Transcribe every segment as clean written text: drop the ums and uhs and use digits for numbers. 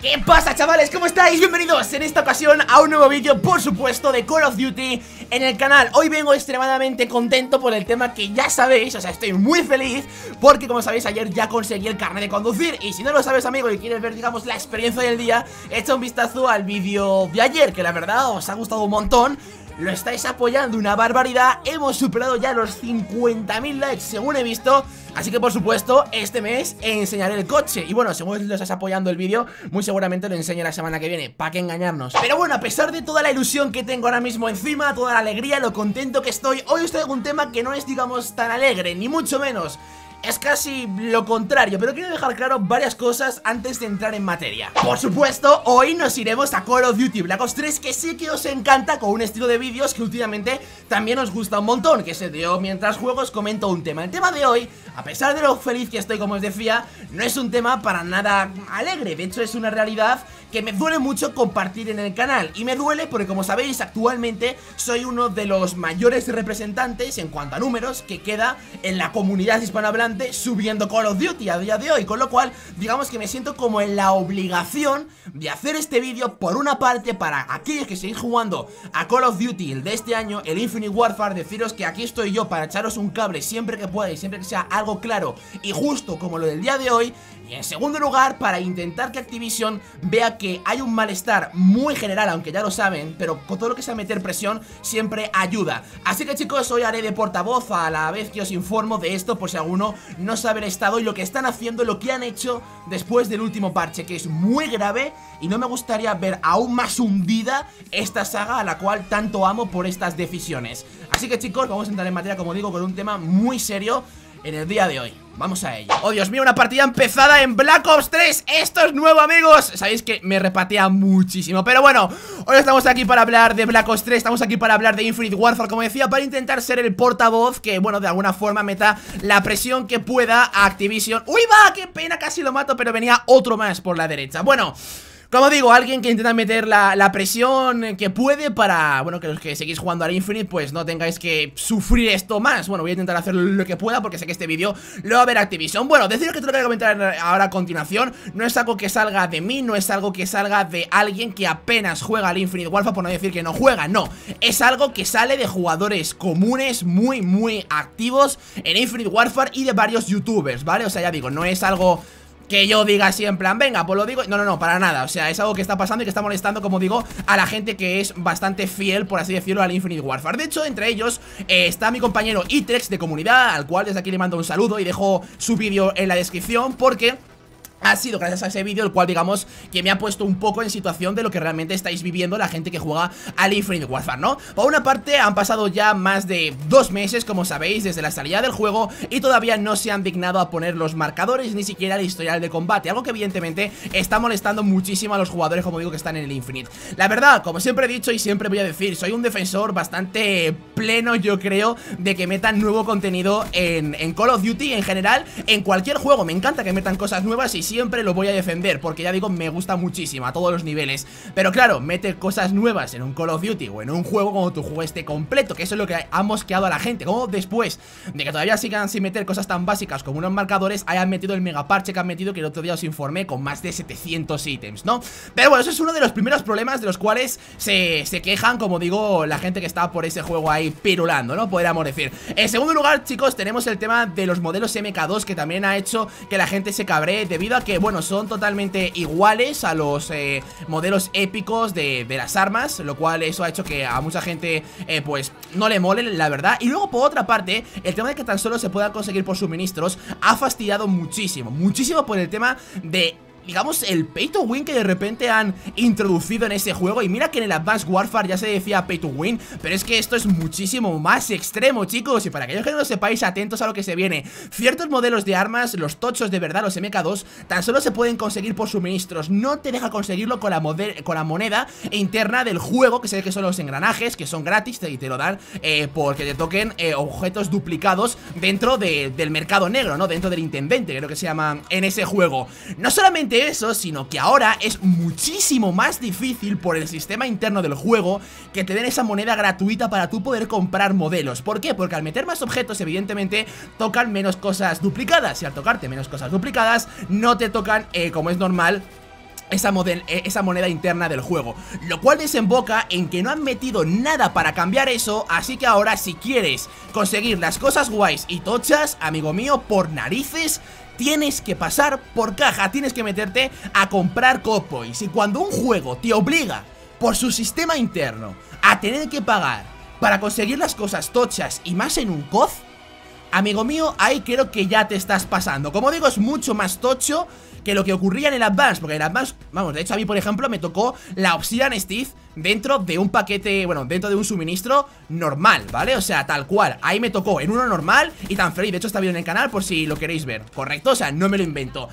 ¿Qué pasa, chavales? ¿Cómo estáis? Bienvenidos en esta ocasión a un nuevo vídeo, por supuesto, de Call of Duty en el canal. Hoy vengo extremadamente contento por el tema que ya sabéis, o sea, estoy muy feliz porque, como sabéis, ayer ya conseguí el carnet de conducir. Y si no lo sabes, amigo, y quieres ver, digamos, la experiencia del día, echa un vistazo al vídeo de ayer, que la verdad os ha gustado un montón. Lo estáis apoyando una barbaridad, hemos superado ya los 50.000 likes según he visto. Así que por supuesto este mes enseñaré el coche. Y bueno, según lo estás apoyando el vídeo, muy seguramente lo enseño la semana que viene, para que engañarnos. Pero bueno, a pesar de toda la ilusión que tengo ahora mismo encima, toda la alegría, lo contento que estoy, hoy os traigo un tema que no es, digamos, tan alegre, ni mucho menos. Es casi lo contrario, pero quiero dejar claro varias cosas antes de entrar en materia. Por supuesto, hoy nos iremos a Call of Duty Black Ops 3, que sé que os encanta, con un estilo de vídeos que últimamente también os gusta un montón, que es el de "Yo mientras juego os comento un tema". El tema de hoy, a pesar de lo feliz que estoy, como os decía, no es un tema para nada alegre. De hecho, es una realidad que me duele mucho compartir en el canal. Y me duele porque, como sabéis, actualmente soy uno de los mayores representantes en cuanto a números que queda en la comunidad hispanohablante subiendo Call of Duty a día de hoy, con lo cual digamos que me siento como en la obligación de hacer este vídeo, por una parte para aquellos que seguís jugando a Call of Duty, el de este año, el Infinite Warfare, deciros que aquí estoy yo para echaros un cable siempre que pueda y siempre que sea algo claro y justo como lo del día de hoy. Y en segundo lugar, para intentar que Activision vea que hay un malestar muy general, aunque ya lo saben, pero con todo lo que sea meter presión siempre ayuda. Así que, chicos, hoy haré de portavoz a la vez que os informo de esto, por si alguno no sabe el estado y lo que están haciendo, lo que han hecho después del último parche, que es muy grave y no me gustaría ver aún más hundida esta saga a la cual tanto amo por estas decisiones. Así que, chicos, vamos a entrar en materia, como digo, con un tema muy serio en el día de hoy. Vamos a ello. Oh, Dios mío, una partida empezada en Black Ops 3. Esto es nuevo, amigos. Sabéis que me repatea muchísimo. Pero bueno, hoy estamos aquí para hablar de Black Ops 3. Estamos aquí para hablar de Infinite Warfare, como decía, para intentar ser el portavoz que, bueno, de alguna forma meta la presión que pueda a Activision. ¡Uy, va! ¡Qué pena! Casi lo mato, pero venía otro más por la derecha. Bueno, como digo, alguien que intenta meter la presión que puede para, bueno, que los que seguís jugando al Infinite pues no tengáis que sufrir esto más. Bueno, voy a intentar hacer lo que pueda porque sé que este vídeo lo va a ver Activision. Bueno, deciros que todo lo que voy a comentar ahora a continuación no es algo que salga de mí, no es algo que salga de alguien que apenas juega al Infinite Warfare, por no decir que no juega, no. Es algo que sale de jugadores comunes muy, muy activos en Infinite Warfare y de varios youtubers, ¿vale? O sea, ya digo, no es algo que yo diga así en plan, venga, pues lo digo. No, no, no, para nada. O sea, es algo que está pasando y que está molestando, como digo, a la gente que es bastante fiel, por así decirlo, al Infinite Warfare. De hecho, entre ellos está mi compañero Itrex de comunidad, al cual desde aquí le mando un saludo y dejo su vídeo en la descripción porque ha sido gracias a ese vídeo el cual, digamos, que me ha puesto un poco en situación de lo que realmente estáis viviendo la gente que juega al Infinite Warfare, ¿no? Por una parte, han pasado ya más de 2 meses, como sabéis, desde la salida del juego y todavía no se han dignado a poner los marcadores, ni siquiera el historial de combate, algo que evidentemente está molestando muchísimo a los jugadores, como digo, que están en el Infinite. La verdad, como siempre he dicho y siempre voy a decir, soy un defensor bastante pleno, yo creo, de que metan nuevo contenido en Call of Duty en general, en cualquier juego. Me encanta que metan cosas nuevas y siempre lo voy a defender, porque ya digo, me gusta muchísimo a todos los niveles, pero claro, meter cosas nuevas en un Call of Duty o en un juego cuando tu juego esté completo, que eso es lo que ha mosqueado a la gente, como después de que todavía sigan sin meter cosas tan básicas como unos marcadores, hayan metido el megaparche que han metido, que el otro día os informé, con más de 700 ítems, ¿no? Pero bueno, eso es uno de los primeros problemas de los cuales se quejan, como digo, la gente que está por ese juego ahí pirulando, ¿no? Podríamos decir. En segundo lugar, chicos, tenemos el tema de los modelos MK2, que también ha hecho que la gente se cabree debido a que, bueno, son totalmente iguales a los modelos épicos de las armas, lo cual eso ha hecho que a mucha gente pues no le mole, la verdad. Y luego, por otra parte, el tema de que tan solo se puedan conseguir por suministros ha fastidiado muchísimo, muchísimo, por el tema de, digamos, el pay to win que de repente han introducido en ese juego. Y mira que en el Advanced Warfare ya se decía pay to win, pero es que esto es muchísimo más extremo, chicos. Y para aquellos que no lo sepáis, atentos a lo que se viene. Ciertos modelos de armas, los tochos de verdad, los MK2, tan solo se pueden conseguir por suministros. No te deja conseguirlo con la moneda interna del juego, que sé que son los engranajes, que son gratis y te lo dan porque te toquen objetos duplicados dentro del mercado negro, ¿no? Dentro del intendente, creo que se llama en ese juego. No solamente eso, sino que ahora es muchísimo más difícil, por el sistema interno del juego, que te den esa moneda gratuita para tú poder comprar modelos. ¿Por qué? Porque al meter más objetos, evidentemente, tocan menos cosas duplicadas, y al tocarte menos cosas duplicadas, no te tocan, como es normal, esa moneda interna del juego, lo cual desemboca en que no han metido nada para cambiar eso. Así que ahora, si quieres conseguir las cosas guays y tochas, amigo mío, por narices tienes que pasar por caja, tienes que meterte a comprar Coppoints. Y cuando un juego te obliga por su sistema interno a tener que pagar para conseguir las cosas tochas y más en un COD, amigo mío, ahí creo que ya te estás pasando. Como digo, es mucho más tocho que lo que ocurría en el Advance, porque en el Advance, vamos, de hecho a mí por ejemplo me tocó la Obsidian Steed dentro de un paquete, bueno, dentro de un suministro normal, ¿vale? O sea, tal cual, ahí me tocó en uno normal y tan feliz, de hecho está bien en el canal por si lo queréis ver, ¿correcto? O sea, no me lo invento.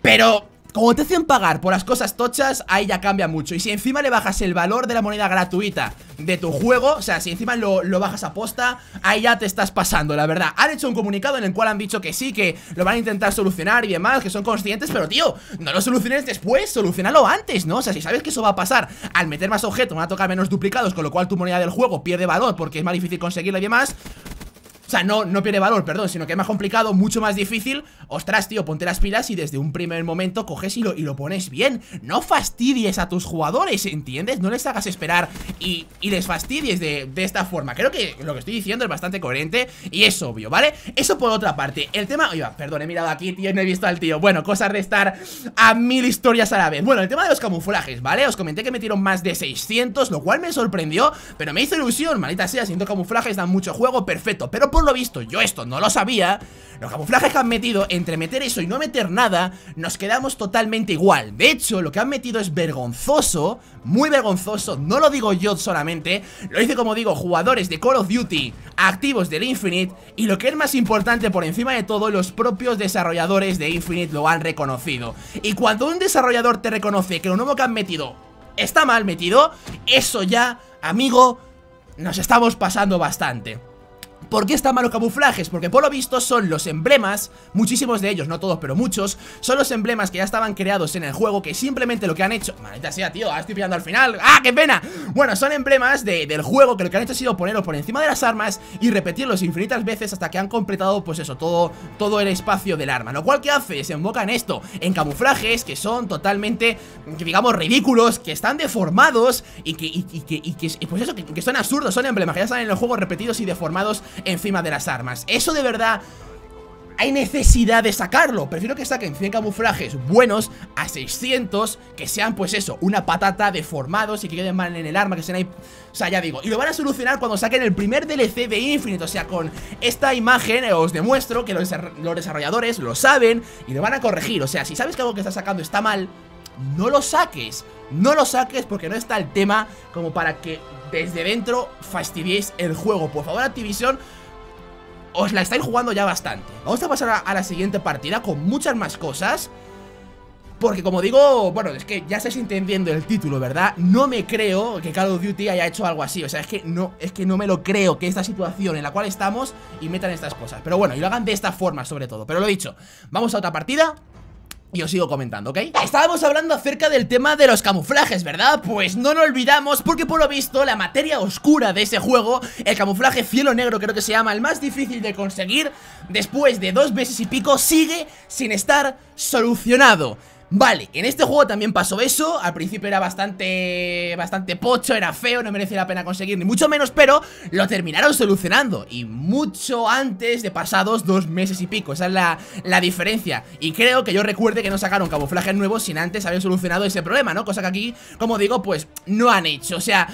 Pero como te hacen pagar por las cosas tochas, ahí ya cambia mucho. Y si encima le bajas el valor de la moneda gratuita de tu juego, o sea, si encima lo bajas a posta, ahí ya te estás pasando, la verdad. Han hecho un comunicado en el cual han dicho que sí, que lo van a intentar solucionar y demás, que son conscientes, pero tío, no lo soluciones después, solucionalo antes, ¿no? O sea, si sabes que eso va a pasar, al meter más objetos van a tocar menos duplicados, con lo cual tu moneda del juego pierde valor porque es más difícil conseguirla y demás. O sea, no pierde valor, perdón, sino que es más complicado, mucho más difícil. Ostras, tío, ponte las pilas y desde un primer momento coges y lo pones bien. No fastidies a tus jugadores, ¿entiendes? No les hagas esperar y les fastidies de esta forma. Creo que lo que estoy diciendo es bastante coherente y es obvio, ¿vale? Eso por otra parte. El tema... Oye, perdón, he mirado aquí, tío, y no he visto al tío. Bueno, cosas de estar a mil historias a la vez. Bueno, el tema de los camuflajes, ¿vale? Os comenté que metieron más de 600, lo cual me sorprendió, pero me hizo ilusión, maldita sea. Siento camuflajes, dan mucho juego, perfecto, pero por lo visto, yo esto no lo sabía. Los camuflajes que han metido, entre meter eso y no meter nada, nos quedamos totalmente igual. De hecho, lo que han metido es vergonzoso, muy vergonzoso. No lo digo yo solamente, lo hice, como digo, jugadores de Call of Duty activos del Infinite. Y lo que es más importante por encima de todo, los propios desarrolladores de Infinite lo han reconocido. Y cuando un desarrollador te reconoce que lo nuevo que han metido está mal metido, eso ya, amigo, nos estamos pasando bastante. ¿Por qué están mal los camuflajes? Porque por lo visto son los emblemas, muchísimos de ellos, no todos, pero muchos, son los emblemas que ya estaban creados en el juego, que simplemente lo que han hecho... Maldita sea, tío, ahora estoy pillando al final. ¡Ah, qué pena! Bueno, son emblemas del juego, que lo que han hecho ha sido ponerlos por encima de las armas y repetirlos infinitas veces hasta que han completado, pues eso, todo el espacio del arma. Lo cual que hace, se enfoca en esto, en camuflajes que son totalmente, digamos, ridículos, que están deformados y que pues eso, que son absurdos, son emblemas que ya están en el juego repetidos y deformados encima de las armas. Eso de verdad hay necesidad de sacarlo. Prefiero que saquen 100 camuflajes buenos a 600 que sean, pues eso, una patata, deformados y que queden mal en el arma, que sean ahí. O sea, ya digo, y lo van a solucionar cuando saquen el primer DLC de Infinite. O sea, con esta imagen os demuestro que los desarrolladores lo saben y lo van a corregir. O sea, si sabes que algo que estás sacando está mal, no lo saques, no lo saques, porque no está el tema como para que desde dentro fastidiéis el juego. Por favor, Activision, os la estáis jugando ya bastante. Vamos a pasar a la siguiente partida con muchas más cosas, porque como digo, bueno, es que ya estáis entendiendo el título, ¿verdad? No me creo que Call of Duty haya hecho algo así. O sea, es que no me lo creo, que esta situación en la cual estamos y metan estas cosas. Pero bueno, y lo hagan de esta forma sobre todo. Pero lo dicho, vamos a otra partida y os sigo comentando, ¿ok? Estábamos hablando acerca del tema de los camuflajes, ¿verdad? Pues no lo olvidamos, porque por lo visto la materia oscura de ese juego, el camuflaje cielo negro creo que se llama, el más difícil de conseguir, después de 2 meses y pico, sigue sin estar solucionado. Vale, en este juego también pasó eso. Al principio era bastante pocho, era feo, no merecía la pena conseguir, ni mucho menos, pero lo terminaron solucionando, y mucho antes de pasados 2 meses y pico. Esa es la diferencia. Y creo que yo recuerde que no sacaron camuflajes nuevos sin antes haber solucionado ese problema, ¿no? Cosa que aquí, como digo, pues no han hecho. O sea...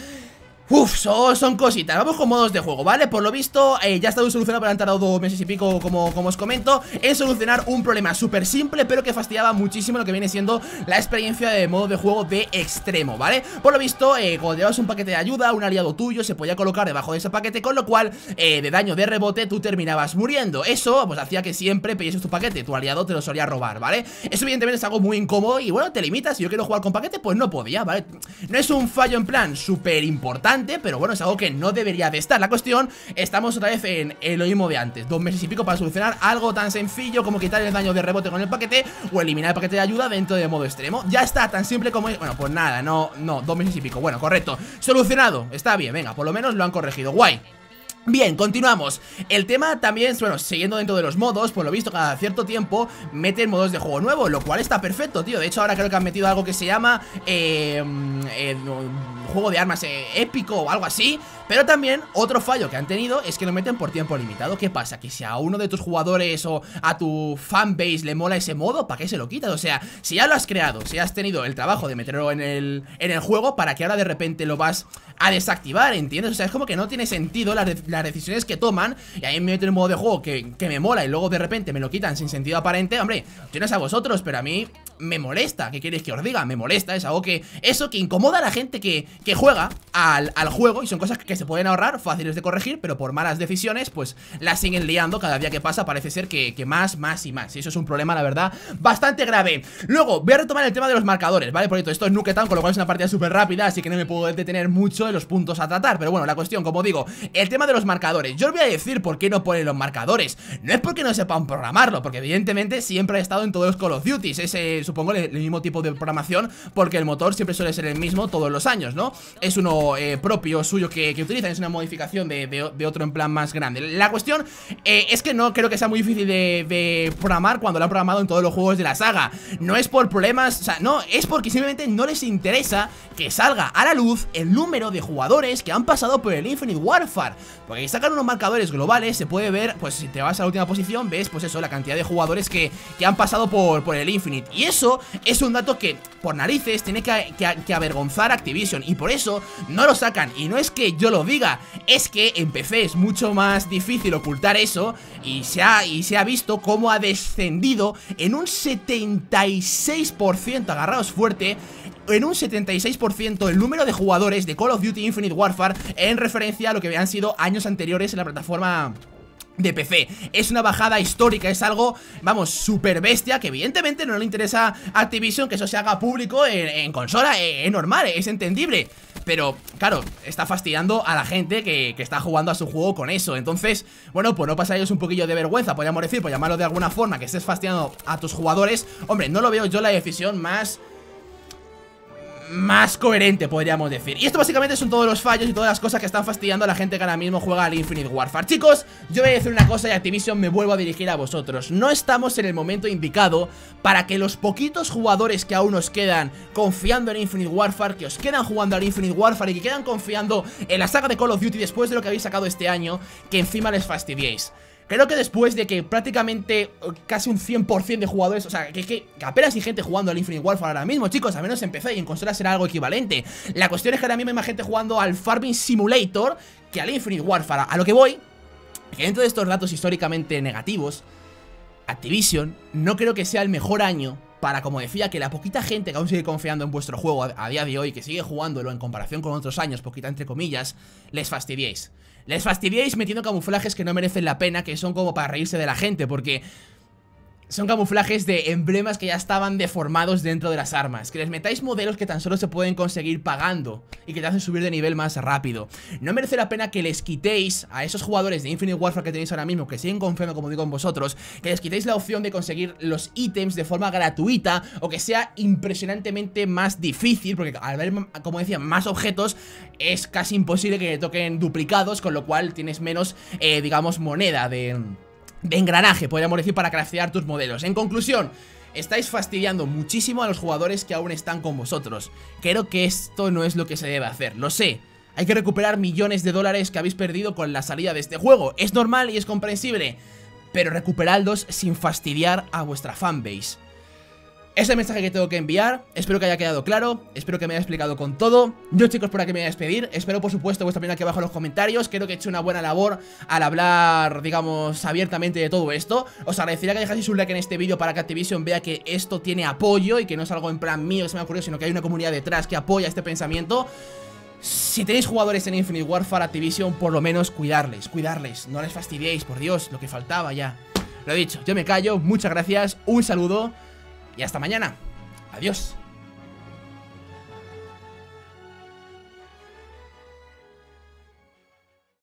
Uff, son cositas. Vamos con modos de juego, ¿vale? Por lo visto, ya está solucionado, pero han tardado 2 meses y pico, como os comento, en solucionar un problema súper simple, pero que fastidiaba muchísimo lo que viene siendo la experiencia de modo de juego de extremo, ¿vale? Por lo visto, cuando llevabas un paquete de ayuda, un aliado tuyo se podía colocar debajo de ese paquete, con lo cual, de daño de rebote, tú terminabas muriendo. Eso, pues hacía que siempre pidieses tu paquete, tu aliado te lo solía robar, ¿vale? Eso evidentemente es algo muy incómodo y bueno, te limitas. Si yo quiero jugar con paquete, pues no podía, ¿vale? No es un fallo en plan súper importante, pero bueno, es algo que no debería de estar. La cuestión, estamos otra vez en lo mismo de antes. 2 meses y pico para solucionar algo tan sencillo como quitar el daño de rebote con el paquete o eliminar el paquete de ayuda dentro de modo extremo. Ya está, tan simple como es. Bueno, pues nada, no, 2 meses y pico, bueno, correcto, solucionado, está bien, venga, por lo menos lo han corregido, guay. Bien, continuamos. El tema también, bueno, siguiendo dentro de los modos, por lo visto cada cierto tiempo meten modos de juego nuevo, lo cual está perfecto, tío. De hecho ahora creo que han metido algo que se llama juego de armas épico o algo así. Pero también otro fallo que han tenido es que lo meten por tiempo limitado. ¿Qué pasa? Que si a uno de tus jugadores o a tu fanbase le mola ese modo, ¿para qué se lo quitas? O sea, si ya lo has creado, si has tenido el trabajo de meterlo en el juego, ¿para qué ahora de repente lo vas a desactivar? ¿Entiendes? O sea, es como que no tiene sentido las decisiones que toman. Y ahí me meten un modo de juego que me mola y luego de repente me lo quitan sin sentido aparente. Hombre, yo no sé a vosotros, pero a mí me molesta. ¿Qué queréis que os diga? Me molesta, es algo que... Eso que incomoda a la gente que juega al juego. Y son cosas que se pueden ahorrar, fáciles de corregir, pero por malas decisiones pues las siguen liando. Cada día que pasa parece ser que más y más. Y eso es un problema, la verdad, bastante grave. Luego, voy a retomar el tema de los marcadores, ¿vale? Porque esto es Nuketown, con lo cual es una partida súper rápida, así que no me puedo detener mucho en los puntos a tratar. Pero bueno, la cuestión, como digo, el tema de los marcadores. Yo os voy a decir por qué no ponen los marcadores. No es porque no sepan programarlo, porque evidentemente siempre ha estado en todos los Call of Duty. Es, supongo, el mismo tipo de programación, porque el motor siempre suele ser el mismo todos los años, ¿no? Es uno propio suyo que utilizan, es una modificación de otro en plan más grande. La cuestión es que no creo que sea muy difícil de programar cuando lo han programado en todos los juegos de la saga. No es por problemas, o sea, no, es porque simplemente no les interesa que salga a la luz el número de jugadores que han pasado por el Infinite Warfare. Porque si sacan unos marcadores globales se puede ver, pues si te vas a la última posición ves, pues eso, la cantidad de jugadores que han pasado por el Infinite. Y eso es un dato que, por narices, tiene que avergonzar a Activision. Y por eso no lo sacan. Y no es que yo lo diga, es que en PC es mucho más difícil ocultar eso, y se ha visto cómo ha descendido en un 76%, agarraos fuerte, en un 76% el número de jugadores de Call of Duty Infinite Warfare en referencia a lo que han sido años anteriores en la plataforma de PC. Es una bajada histórica, es algo, vamos, súper bestia, que evidentemente no le interesa a Activision que eso se haga público en consola. Es normal, es entendible, pero claro, está fastidiando a la gente que está jugando a su juego con eso. Entonces, bueno, pues no pasáis un poquillo de vergüenza, podríamos decir, por llamarlo de alguna forma, que estés fastidiando a tus jugadores. Hombre, no lo veo yo la decisión más coherente, podríamos decir. Y esto básicamente son todos los fallos y todas las cosas que están fastidiando a la gente que ahora mismo juega al Infinite Warfare. Chicos, yo voy a decir una cosa y Activision, me vuelvo a dirigir a vosotros. No estamos en el momento indicado para que los poquitos jugadores que aún os quedan confiando en Infinite Warfare, que os quedan jugando al Infinite Warfare y que quedan confiando en la saga de Call of Duty después de lo que habéis sacado este año, que encima les fastidiéis. Creo que después de que prácticamente casi un 100% de jugadores, o sea, que apenas hay gente jugando al Infinite Warfare ahora mismo, chicos, a menos en PC, y en consola será algo equivalente. La cuestión es que ahora mismo hay más gente jugando al Farming Simulator que al Infinite Warfare. A lo que voy, que dentro de estos datos históricamente negativos, Activision no creo que sea el mejor año para, como decía, que la poquita gente que aún sigue confiando en vuestro juego a día de hoy, que sigue jugándolo en comparación con otros años, poquita entre comillas, les fastidiéis. Les fastidiéis metiendo camuflajes que no merecen la pena, que son como para reírse de la gente, porque son camuflajes de emblemas que ya estaban deformados dentro de las armas. Que les metáis modelos que tan solo se pueden conseguir pagando y que te hacen subir de nivel más rápido. No merece la pena que les quitéis a esos jugadores de Infinite Warfare que tenéis ahora mismo, que siguen confiando, como digo, en vosotros, que les quitéis la opción de conseguir los ítems de forma gratuita o que sea impresionantemente más difícil, porque al ver, como decía, más objetos es casi imposible que toquen duplicados, con lo cual tienes menos, digamos, moneda de engranaje, podríamos decir, para craftear tus modelos. En conclusión, estáis fastidiando muchísimo a los jugadores que aún están con vosotros. Creo que esto no es lo que se debe hacer, lo sé. Hay que recuperar millones de dólares que habéis perdido con la salida de este juego. Es normal y es comprensible, pero recuperadlos sin fastidiar a vuestra fanbase. Es el mensaje que tengo que enviar. Espero que haya quedado claro, espero que me haya explicado con todo. Yo, chicos, por aquí me voy a despedir. Espero, por supuesto, vuestra opinión aquí abajo en los comentarios. Creo que he hecho una buena labor al hablar, digamos, abiertamente de todo esto. Os agradecería que dejaseis un like en este vídeo para que Activision vea que esto tiene apoyo y que no es algo en plan mío que se me ha ocurrido, sino que hay una comunidad detrás que apoya este pensamiento. Si tenéis jugadores en Infinite Warfare, Activision, por lo menos cuidarles, no les fastidiéis, por Dios, lo que faltaba ya. Lo he dicho, yo me callo, muchas gracias, un saludo y hasta mañana. Adiós.